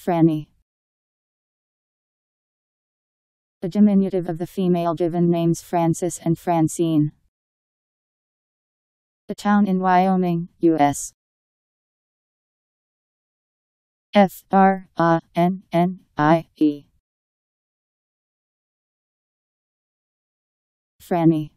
Frannie. A diminutive of the female given names Frances and Francine. A town in Wyoming, U.S. F-R-A-N-N-I-E. Frannie.